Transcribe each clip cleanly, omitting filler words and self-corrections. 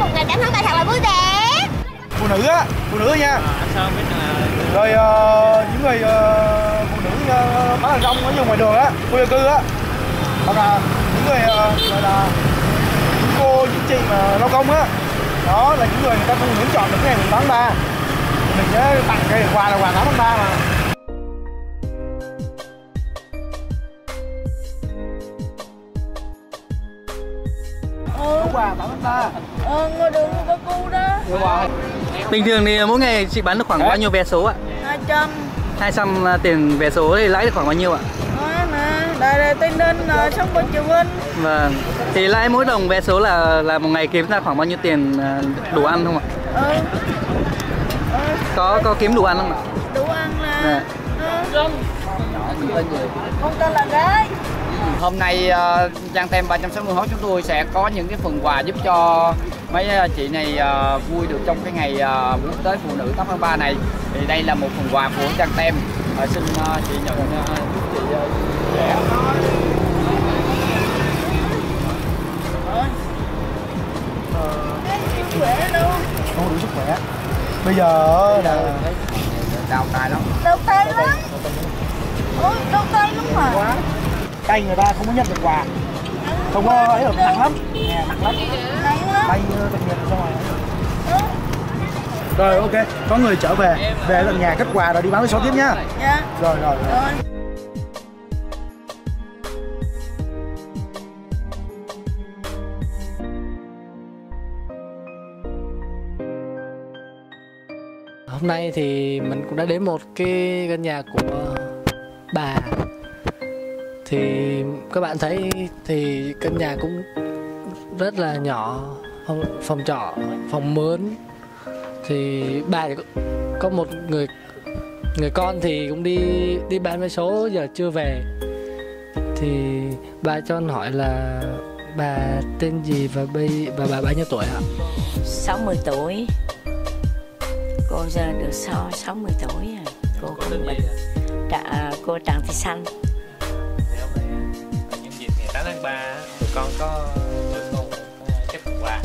1.880 thật là vui vẻ. Phụ nữ nha. Rồi những người phụ nữ bán hàng rong ở vùng ngoài đường á, khu dân cư á, hoặc là những người gọi là những cô, những chị mà lao công á, đó là những người ta cũng lựa chọn được cái ngày 8/3. Mình nhớ tặng cái quà là quà 8/3 mà. Quà 8/3. Ngồi đường có cu đó. Bình thường thì mỗi ngày chị bán được khoảng bao nhiêu vé số ạ? 200. 200 tiền vé số thì lãi được khoảng bao nhiêu ạ? Đây Tây Ninh xong rồi Triều Vinh. Vâng. Thì lãi mỗi đồng vé số là một ngày kiếm ra khoảng bao nhiêu tiền đủ ăn không ạ? Có kiếm đủ ăn không ạ? Đủ ăn là không tên là gái. Hôm nay trang tem 360 hóa chúng tôi sẽ có những cái phần quà giúp cho mấy chị này vui được trong cái ngày quốc tế phụ nữ 8/3 này. Thì đây là một phần quà của trang tem. Xin chị nhận giúp chị trẻ. Sức khỏe luôn. Không đủ sức khỏe. Bây giờ là đau tay lắm. Đau tay lắm. Ôi đau tay lắm mà. Tay người ta không có nhận được quà, không có ấy được, nặng lắm, tay đặc biệt xong rồi. Rồi ok, có người trở về, tận nhà cất quà rồi đi bán vé số tiếp nhá. Rồi. Hôm nay thì mình cũng đã đến một cái căn nhà của bà. Thì các bạn thấy thì căn nhà cũng rất là nhỏ, phòng trọ, phòng mướn. Thì bà thì có một người con thì cũng đi bán vé số giờ chưa về. Thì bà cho anh hỏi là bà tên gì và bà bao nhiêu tuổi ạ? 60 tuổi. Cô giờ được 60 tuổi rồi. Cô cũng bệnh. Cô Tràng Thị Xanh. Tháng 3 tụi con có chấp quà.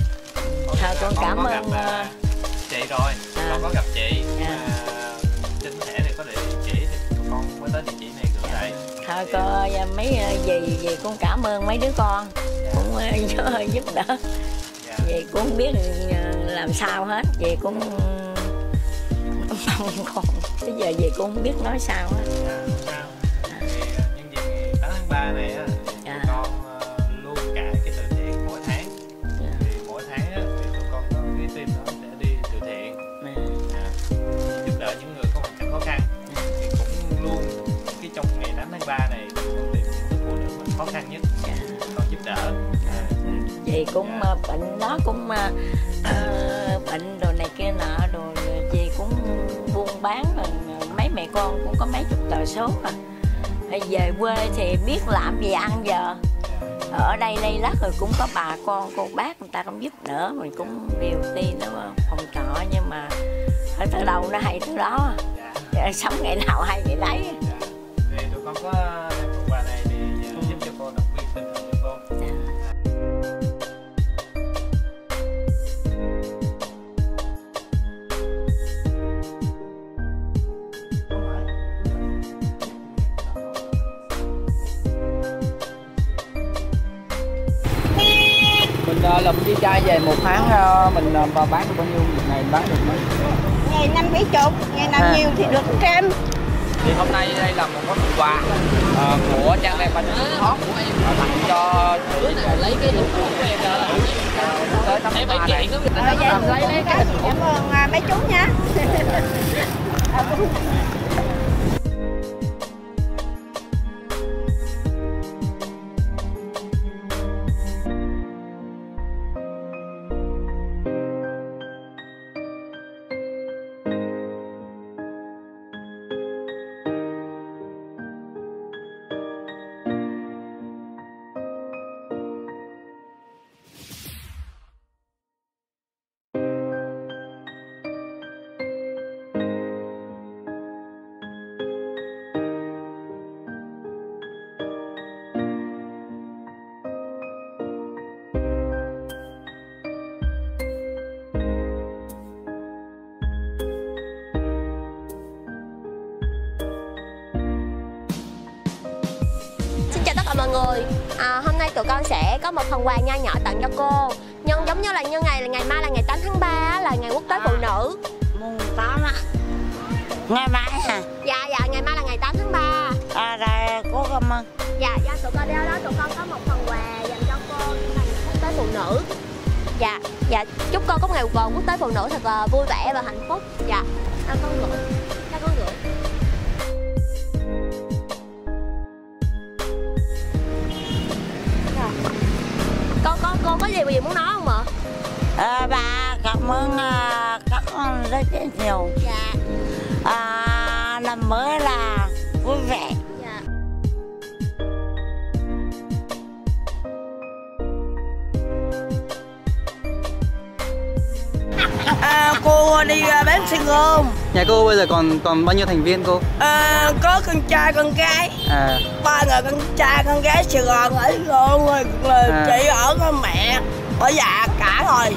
Thôi con cảm ơn chị rồi, con có gặp chị. Trên thẻ này có địa chỉ thì tụi con mới tới địa chỉ này gửi lại. Thôi coi mấy gì con cảm ơn mấy đứa con cũng giúp đỡ. Vậy cũng không biết làm sao hết, vậy cũng mong con. Bây giờ vậy cũng không biết nói sao hết. Những dịp tháng 3 này á, thì cũng bệnh nó cũng bệnh đồ này kia nọ, rồi chị cũng buôn bán rồi, mấy mẹ con cũng có mấy chục tờ số mà. Về quê thì biết làm gì ăn giờ. Ở đây lát rồi cũng có bà con cô bác người ta cũng giúp đỡ mình, cũng điều đi nó phòng trọ, nhưng mà phải từ đầu nó hay từ đó, sống ngày nào hay ngày đấy. Thì tụi con có quà này thì giúp cho cô động viên tinh thần cho cô. Lụm với chai về một tháng mình bán được bao nhiêu một ngày, bán được mấy? Ngày 5-70, ngày nào nhiều thì được 100. Thì hôm nay đây là một món quà của trang này mình hot tặng cho dưới này, lấy cái lục của em tới 8/3 này. Lấy cái cảm ơn mấy chú nha. người. Hôm nay tụi con sẽ có một phần quà nho nhỏ tặng cho cô. Nhưng giống như là ngày mai là ngày 8 tháng 3 là ngày quốc tế phụ nữ. Mùng 8 ạ. Ngày mai hả? Dạ dạ, ngày mai là ngày 8 tháng 3. Rồi cô cảm ơn. Dạ, do tụi con đeo đó tụi con có một phần quà dành cho cô ngày quốc tế phụ nữ. Dạ dạ, chúc cô có ngày quốc tế phụ nữ thật là vui vẻ và hạnh phúc. Dạ, cho con gửi. Con có gì bây giờ muốn nói không ạ? Bà cảm ơn các con rất nhiều. Dạ. Năm mới là vui vẻ. Dạ. Cô đi bán xăng không? Nhà cô bây giờ còn bao nhiêu thành viên cô? Có con trai con gái. Ba người con trai con gái Sài Gòn ở luôn rồi, chị ở con mẹ ở già cả rồi.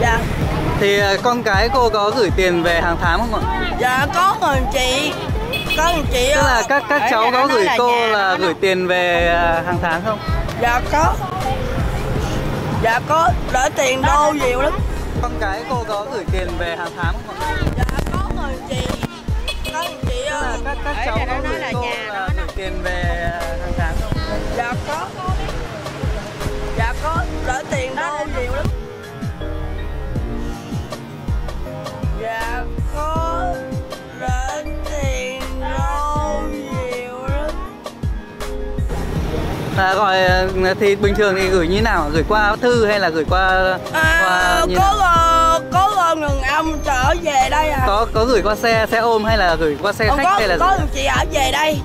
Dạ. Thì con cái cô có gửi tiền về hàng tháng không ạ? Dạ có rồi chị. Có một chị. Tức là các cháu có gửi cô là gửi tiền về hàng tháng không? Dạ có. Dạ có, đỡ tiền đô nhiều lắm. Con cái cô có gửi tiền về hàng tháng không ạ? Dạ có rồi chị. Có một chị ơi. Các cháu có gửi là cô nhà là gửi tiền về hàng tháng không? Dạ có. Dạ có, đỡ tiền đô nhiều lắm. Dạ có, đỡ tiền đô nhiều lắm. Gọi thì bình thường thì gửi như thế nào? Gửi qua thư hay là gửi qua như có gom đường ông trở về đây à? Có gửi qua xe ôm hay là gửi qua xe khách hay là có chị ở về đây.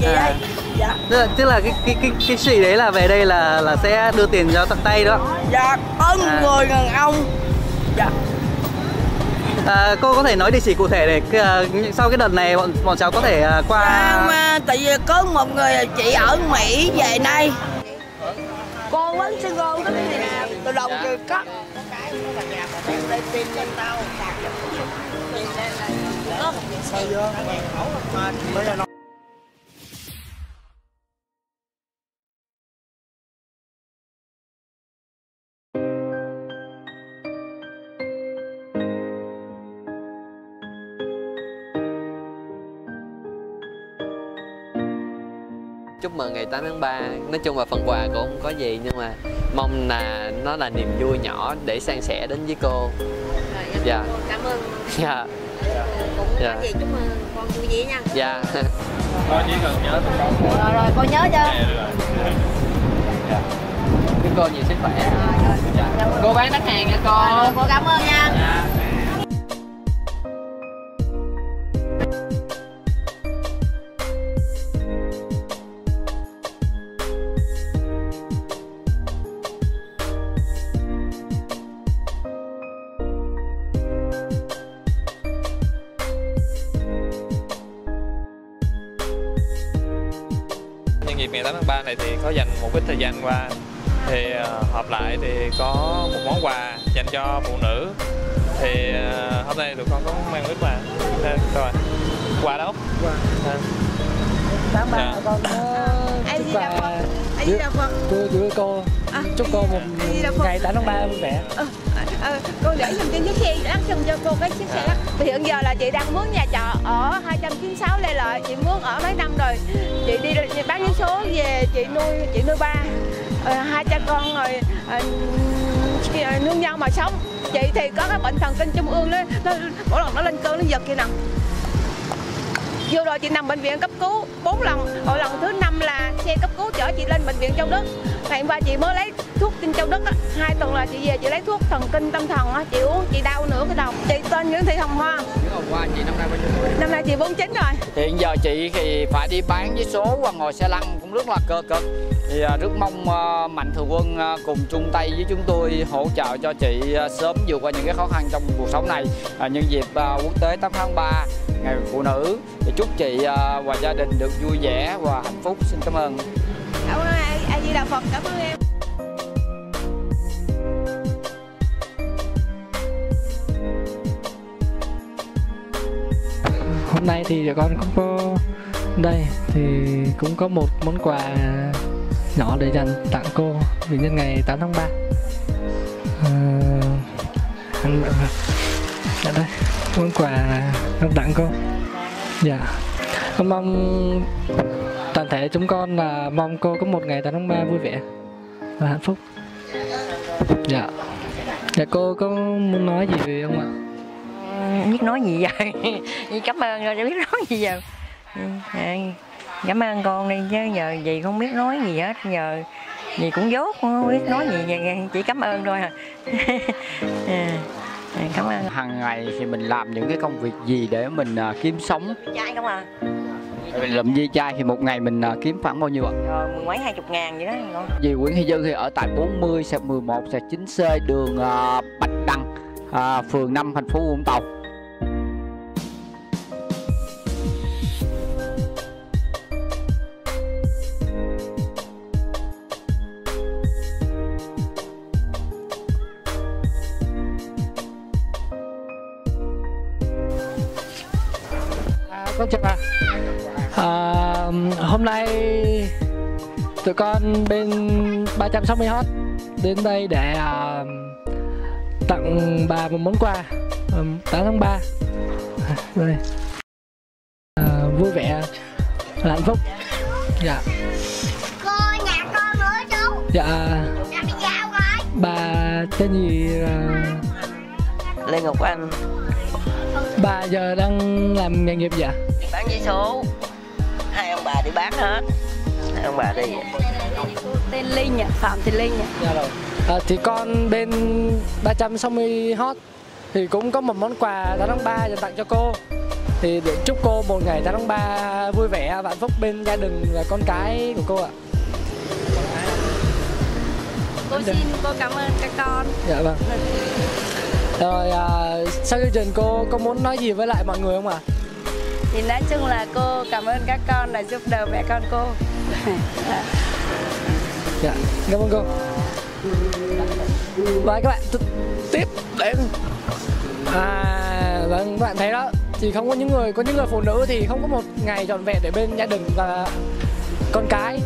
Về đây. Dạ. Tức là cái chị đấy là về đây là sẽ đưa tiền cho tận tay đó. Dạ, có người đàn ông. Dạ. Cô có thể nói địa chỉ cụ thể để sau cái đợt này bọn cháu có thể qua. Tại vì có một người chị ở Mỹ về nay. Cô vẫn xin cô cái gì nè, từ đồng từ cắt. Chúc mừng ngày 8 tháng 3, nói chung là phần quà cô không có gì nhưng mà mong là nó là niềm vui nhỏ để san sẻ đến với cô. Dạ. Cô cảm ơn. Dạ. Cũng có gì chúc mừng con vui vẻ nha. Dạ. Cô chỉ cần nhớ tụi con. Rồi cô nhớ chưa? Dạ. Chúc cô nhiều sức khỏe. Dạ. Cô bán khách hàng nha cô. Rồi, cô cảm ơn nha. Dạ. Ngày 8 tháng 3 này thì có dành một ít thời gian qua thì họp lại thì có một món quà dành cho phụ nữ thì hôm nay tụi con có mang ít quà rồi quà đâu? Quà. 8 tháng 3 con chúc cô chúc cô một ngày 8 tháng 3 vui vẻ. Cô để dùm cho chiếc xe lắc dùm cho cô cái chiếc xe lắc. Thì hiện giờ là chị đang mướn nhà trọ ở 296 Lê Lợi, chị mướn ở mấy năm rồi. Chị đi bán vé số về chị nuôi ba 200 con rồi nương nhau mà sống. Chị thì có cái bệnh thần kinh trung ương đấy, mỗi lần nó lên cơn nó giật kia nè. Vừa rồi chị nằm bệnh viện cấp cứu 4 lần, hồi lần thứ 5 là xe cấp cứu chở chị lên bệnh viện Châu Đức. Ngày hôm qua chị mới lấy thuốc trên Châu Đức á, 2 tuần là chị về chị lấy thuốc thần kinh tâm thần á, chị uống chị đau nửa cái đầu. Chị tên Nguyễn Thị Hồng Hoa. Chị năm nay bao nhiêu tuổi? Năm nay chị 49 rồi. Hiện giờ chị thì phải đi bán vé số và ngồi xe lăn cũng rất là cơ cực. Thì rất mong Mạnh Thường Quân cùng chung tay với chúng tôi hỗ trợ cho chị sớm vượt qua những cái khó khăn trong cuộc sống này. Nhân dịp quốc tế 8 tháng 3 ngày phụ nữ thì chúc chị và gia đình được vui vẻ và hạnh phúc. Xin cảm ơn. Cảm ơn A Di Đà Phật, cảm ơn em. Hôm nay thì con cũng có đây thì cũng có một món quà nhỏ để dành tặng cô vì nhân ngày 8 tháng 3. Anh bạn ở đây món quà anh tặng cô. Dạ, con mong toàn thể chúng con là mong cô có một ngày 8 tháng 3 vui vẻ và hạnh phúc. Dạ. Dạ, cô có muốn nói gì về không ạ? Biết nói gì vậy? Cảm ơn rồi, biết nói gì giờ. Cảm ơn con đi chứ giờ gì không biết nói gì hết, giờ gì cũng dốt không biết nói gì vậy, chỉ cảm ơn thôi à. Cảm ơn. Hằng ngày thì mình làm những cái công việc gì để mình kiếm sống? Trai không à? Mình làm dây chai thì một ngày mình kiếm khoảng bao nhiêu ạ? Mấy 20.000 vậy đó con. Vì Nguyễn Thị Dư thì ở tại 40/11/9C đường Bạch Đằng, phường 5 thành phố Vũng Tàu. Con chào bà. Hôm nay tụi con bên 360 Hot đến đây để tặng bà một món quà 8 tháng 3 đây. Vui vẻ là hạnh phúc. Dạ. Cô nhà con nữa chú. Dạ. Bà tên gì? Lê Ngọc Anh. Bà giờ đang làm nghề nghiệp gì ạ? Bán giấy số. Hai ông bà đi bán hết. Hai ông bà đi. Tên Linh ạ, Phạm Thị Linh ạ. Dạ rồi. Thì con bên 360 Hot thì cũng có một món quà 8 tháng 3 dành tặng cho cô. Thì để chúc cô một ngày 8 tháng 3 vui vẻ và hạnh phúc bên gia đình và con cái của cô ạ. Cô xin cô cảm ơn các con. Dạ vâng. Rồi sau chương trình cô có muốn nói gì với lại mọi người không ạ? Thì nói chung là cô cảm ơn các con đã giúp đỡ mẹ con cô. Dạ, cảm ơn cô. Và các bạn tiếp đến. Vâng, các bạn thấy đó, chỉ không có những người phụ nữ thì không có một ngày trọn vẹn để bên gia đình và con cái.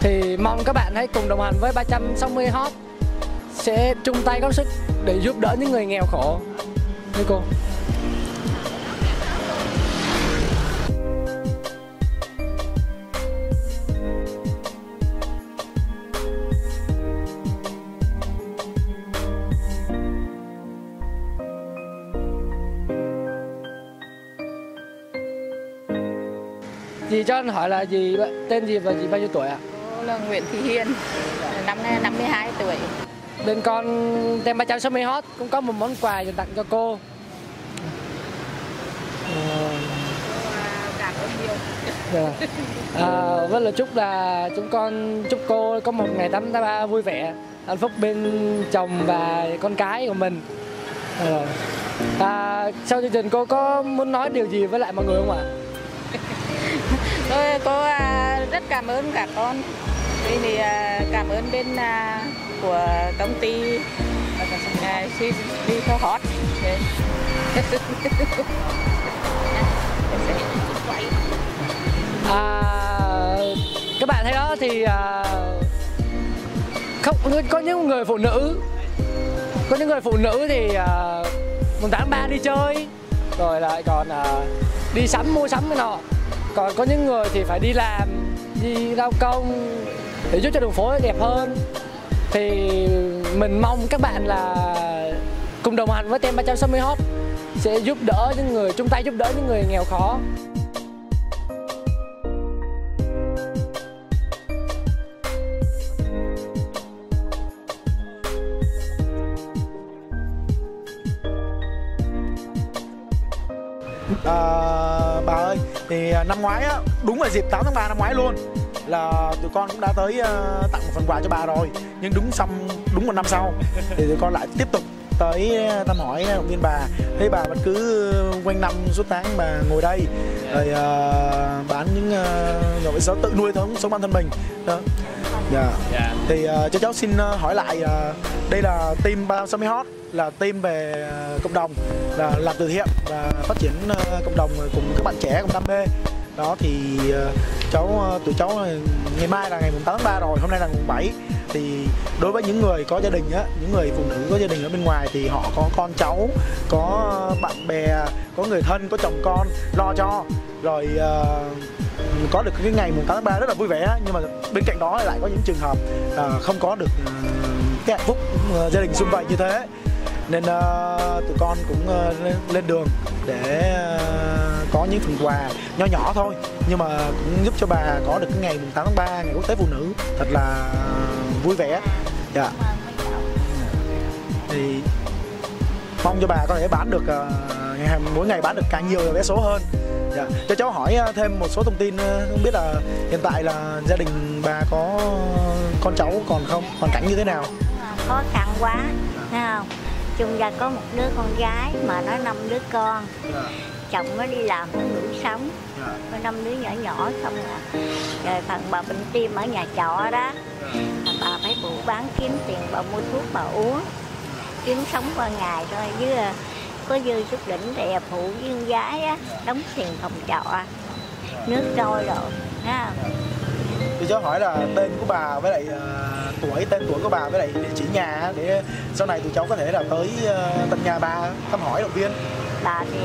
Thì mong các bạn hãy cùng đồng hành với 360 Hot sẽ chung tay góp sức để giúp đỡ những người nghèo khổ như cô. Dì cho anh hỏi là dì tên gì và dì bao nhiêu tuổi ạ? Cô là Nguyễn Thị Hiền, năm nay 52 tuổi. Bên con tem 360 Hot cũng có một món quà dành tặng cho cô. Rất là chúc là chúng con chúc cô có một ngày 8 tháng 3 vui vẻ, hạnh phúc bên chồng và con cái của mình. Sau chương trình cô có muốn nói điều gì với lại mọi người không ạ? Tôi cô rất cảm ơn cả con. Đây thì cảm ơn bên của công ty đi theo Hot. Các bạn thấy đó thì không có những người phụ nữ, có những người phụ nữ thì mùng 8 tháng 3 đi chơi rồi lại còn đi sắm mua sắm cái nọ, còn có những người thì phải đi làm, đi lao công để giúp cho đường phố đẹp hơn. Thì mình mong các bạn là cùng đồng hành với tem 360 Hot sẽ giúp đỡ những người, chung tay giúp đỡ những người nghèo khó. Bà ơi, thì năm ngoái á, đúng là dịp 8 tháng 3 năm ngoái luôn là tụi con cũng đã tới tặng một phần quà cho bà rồi, nhưng đúng một năm sau thì tụi con lại tiếp tục tới thăm hỏi động viên bà. Thấy bà vẫn cứ quanh năm suốt tháng bà ngồi đây rồi bán những loại rau tự nuôi sống bản thân mình đó. Thì cho cháu xin hỏi lại, đây là team 360 Hot là team về cộng đồng, là làm từ thiện và phát triển cộng đồng cùng các bạn trẻ cùng đam mê. đó thì tụi cháu ngày mai là ngày 8 tháng 3 rồi, hôm nay là mùng 7. Thì đối với những người có gia đình á, những người phụ nữ có gia đình ở bên ngoài thì họ có con cháu, có bạn bè, có người thân, có chồng con lo cho, rồi có được cái ngày mùng 8 tháng 3 rất là vui vẻ. Nhưng mà bên cạnh đó lại có những trường hợp không có được cái hạnh phúc gia đình xung vầy như thế, nên tụi con cũng lên đường để có những phần quà nho nhỏ thôi, nhưng mà cũng giúp cho bà có được cái ngày 8 tháng 3, ngày quốc tế phụ nữ thật là vui vẻ. Dạ. Thì mong cho bà có thể bán được, mỗi ngày bán được càng nhiều vé số hơn. Dạ. Cho cháu hỏi thêm một số thông tin, không biết là hiện tại là gia đình bà có con cháu còn không, hoàn cảnh như thế nào? Khó khăn quá, thấy không? Chung ra có một đứa con gái mà nó 5 đứa con, chồng nó đi làm nó đủ sống, có 5 đứa nhỏ nhỏ không à. Rồi phần bà bệnh tim ở nhà trọ đó, bà phải phụ bán kiếm tiền, bà mua thuốc bà uống, kiếm sống qua ngày thôi, chứ có dư chút đỉnh thì phụ với con gái á, đóng tiền phòng trọ, nước trôi rồi, ha. Thì cháu hỏi là tên của bà với lại tên tuổi của bà với lại địa chỉ nhà, để sau này tụi cháu có thể là tới tận nhà bà thăm hỏi, động viên. Bà thì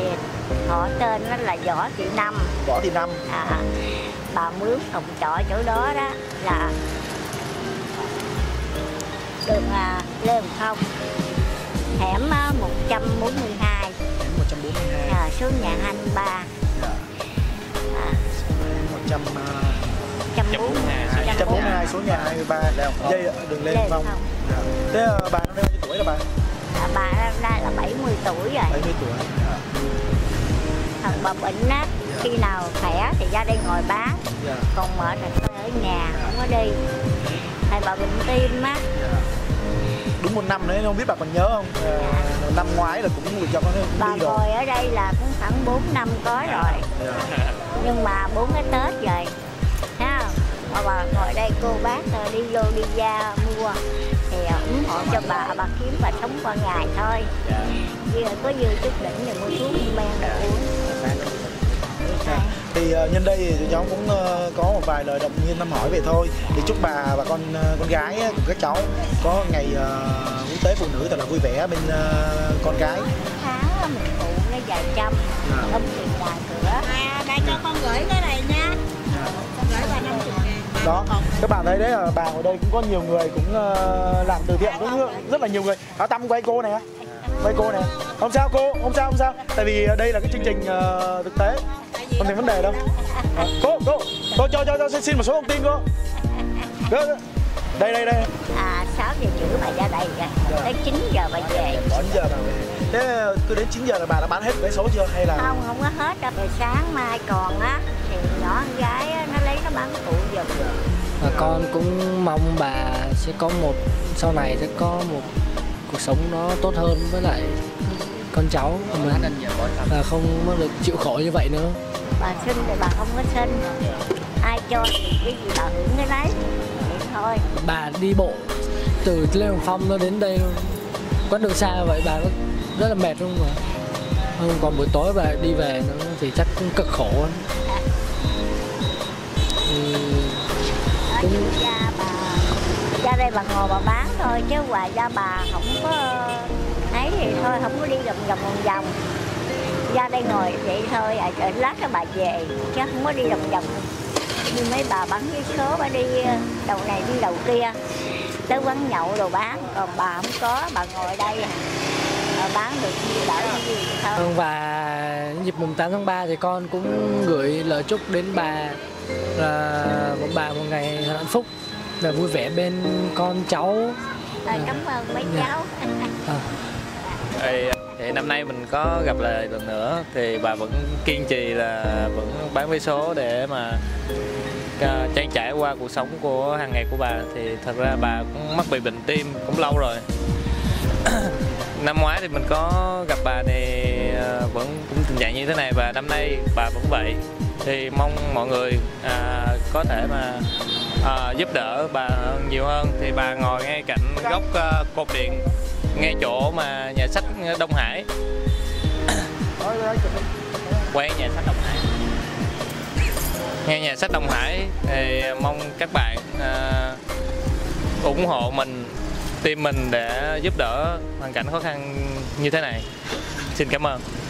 họ tên nó là Võ Thị Năm. Võ Thị Năm. À, bà mướn phòng trọ chỗ đó đó là đường Lê Hồng Phong, hẻm 142. Hẻm 142. À, số nhà 23. À. 142 số nhà 23 đường Lê Hồng Phong. Thế bà năm nay bao nhiêu tuổi rồi bà? Bà năm nay là 70 tuổi rồi. 70 tuổi. Thật bà bệnh á, khi nào khỏe thì ra đây ngồi bán, còn mệt là ở nhà không có đi. Thầy bà bệnh tim á. Đúng một năm nữa, không biết bà còn nhớ không? Năm ngoái là cũng được cho con đi rồi. Bà ngồi ở đây là cũng khoảng 4 năm có rồi. Nhưng mà 4 cái Tết rồi. Bà ngồi đây cô bác đi vô đi ra mua thì ủng hộ cho bà kiếm bà sống qua ngày thôi. Vì có dư chút đỉnh thì mua thuốc men để uống. Thì nhân đây thì tụi cháu cũng có một vài lời động viên thăm hỏi về thôi. Thì chúc bà và con gái cùng các cháu có ngày quốc tế phụ nữ thật là vui vẻ bên con gái. Tháng mình phụ nó vài trăm, không tiền ngoài cửa. Đây cho con gửi cái này nha. Đó, các bạn thấy đấy, bà ở đây cũng có nhiều người cũng làm từ thiện, cũng rất là nhiều người. Áo Tâm quay cô này, quay cô này. Không sao cô, không sao. Tại vì đây là cái chương trình thực tế, không thành vấn đề đâu. Cô cho xin một số thông tin cô. Đây. À, 6 giờ rưỡi bà ra đây rồi, tới 9 giờ bà về. 9 giờ bà về. Thế cứ đến 9 giờ là bà đã bán hết vé số chưa hay là? Không, không có hết đâu. Rồi sáng mai còn á, thì nhỏ con gái á, nó lấy nó bán phụ giùm. Và con cũng mong bà sẽ có một, sau này sẽ có một cuộc sống nó tốt hơn với lại con cháu của mình. Và không được chịu khổ như vậy nữa. Bà xin thì bà không có xin, ai cho thì cái gì bà hưởng cái đấy. Thôi. Bà đi bộ từ Lê Hồng Phong nó đến đây quãng đường xa vậy bà rất là mệt luôn mà. Còn buổi tối bà đi về nó thì chắc cũng cực khổ lắm. Cũng ra bà ra đây bà ngồi bà bán thôi, chứ hoài ra bà không có ấy thì thôi, không có đi vòng vòng. Ra đây ngồi vậy thôi, lát cho bà về chứ không có đi vòng vòng. Như mấy bà bán vé số bà đi đầu này đi đầu kia, tới quán nhậu đồ bán, còn bà không có, bà ngồi đây bà bán được gì đỡ như gì thôi. Và dịp mùng 8 tháng 3 thì con cũng gửi lời chúc đến bà là một ngày hạnh phúc và vui vẻ bên con cháu. Cảm ơn mấy cháu. Thì năm nay mình có gặp lại lần nữa thì bà vẫn kiên trì là vẫn bán vé số để mà trang trải qua cuộc sống của hàng ngày của bà. Thì thật ra bà cũng mắc bị bệnh tim cũng lâu rồi. Năm ngoái thì mình có gặp bà thì vẫn cũng tình trạng như thế này, và năm nay bà vẫn vậy. Thì mong mọi người có thể mà giúp đỡ bà nhiều hơn. Thì bà ngồi ngay cạnh góc cột điện, ngay chỗ mà nhà sách Đông Hải, quán nhà sách Đông Hải. nghe nhà sách Đông Hải thì mong các bạn ủng hộ mình, team mình để giúp đỡ hoàn cảnh khó khăn như thế này. Xin cảm ơn.